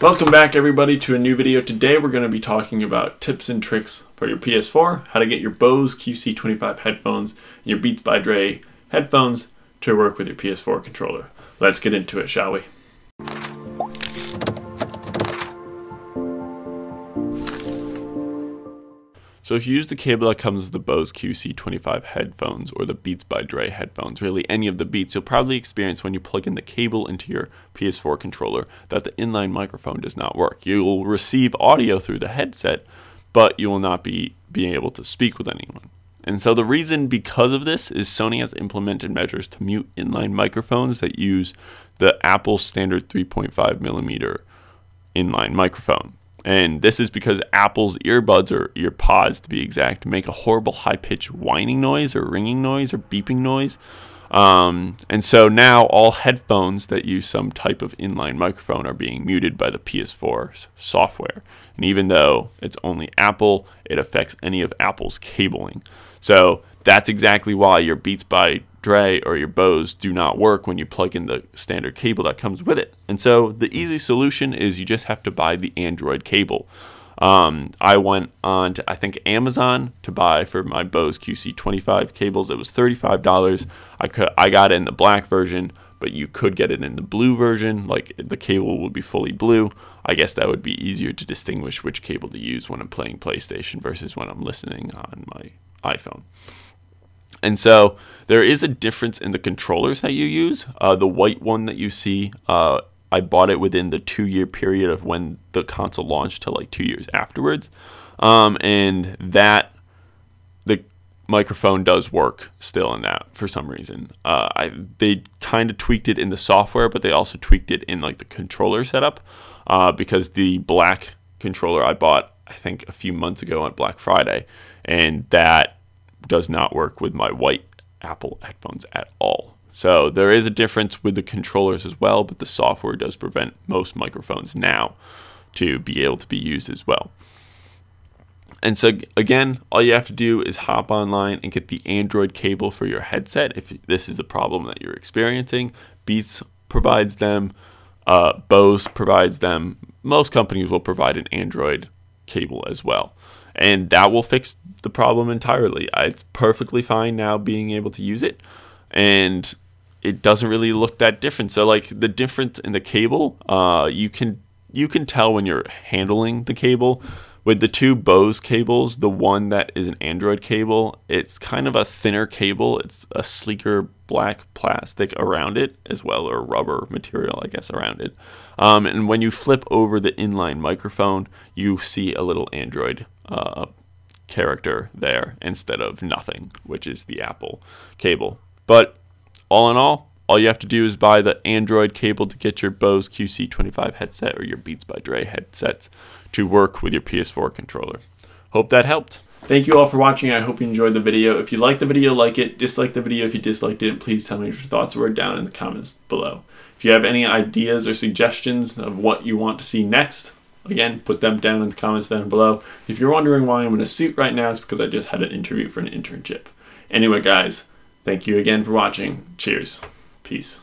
Welcome back everybody to a new video. Today we're going to be talking about tips and tricks for your PS4, how to get your Bose QC25 headphones and your Beats by Dre headphones to work with your PS4 controller. Let's get into it, shall we? So if you use the cable that comes with the Bose QC25 headphones or the Beats by Dre headphones, really any of the Beats, you'll probably experience when you plug in the cable into your PS4 controller that the inline microphone does not work. You will receive audio through the headset, but you will not be being able to speak with anyone. And so the reason because of this is Sony has implemented measures to mute inline microphones that use the Apple standard 3.5mm inline microphone. And this is because Apple's earbuds, or earpods to be exact, make a horrible high-pitched whining noise or ringing noise or beeping noise. And so now all headphones that use some type of inline microphone are being muted by the PS4's software. And even though it's only Apple, it affects any of Apple's cabling. So that's exactly why your Beats by Dre or your Bose do not work when you plug in the standard cable that comes with it. And so the easy solution is you just have to buy the Android cable. I went on to, I think, Amazon to buy for my Bose QC25 cables. It was $35. I got it in the black version, but you could get it in the blue version. Like, the cable will be fully blue. I guess that would be easier to distinguish which cable to use when I'm playing PlayStation versus when I'm listening on my iPhone. And so there is a difference in the controllers that you use. The white one that you see, I bought it within the 2-year period of when the console launched to like 2 years afterwards. And that the microphone does work still in that for some reason. They kind of tweaked it in the software, but they also tweaked it in like the controller setup because the black controller I bought, I think, a few months ago on Black Friday, and that does not work with my white Apple headphones at all. So there is a difference with the controllers as well, but the software does prevent most microphones now to be able to be used as well. And so again, all you have to do is hop online and get the Android cable for your headset if this is the problem that you're experiencing. Beats provides them, Bose provides them. Most companies will provide an Android cable as well. And that will fix the problem entirely. It's perfectly fine now being able to use it. And it doesn't really look that different. So like the difference in the cable, you can tell when you're handling the cable. With the two Bose cables, the one that is an Android cable, it's kind of a thinner cable. It's a sleeker black plastic around it as well, or rubber material, I guess, around it. And when you flip over the inline microphone, you see a little Android character there instead of nothing, which is the Apple cable. But all in all you have to do is buy the Android cable to get your Bose QC25 headset or your Beats by Dre headsets to work with your PS4 controller. Hope that helped. Thank you all for watching. I hope you enjoyed the video. If you liked the video, like it. Dislike the video if you disliked it. Please tell me what your thoughts were down in the comments below. If you have any ideas or suggestions of what you want to see next, again, put them down in the comments down below. If you're wondering why I'm in a suit right now, it's because I just had an interview for an internship. Anyway, guys, thank you again for watching. Cheers. Peace.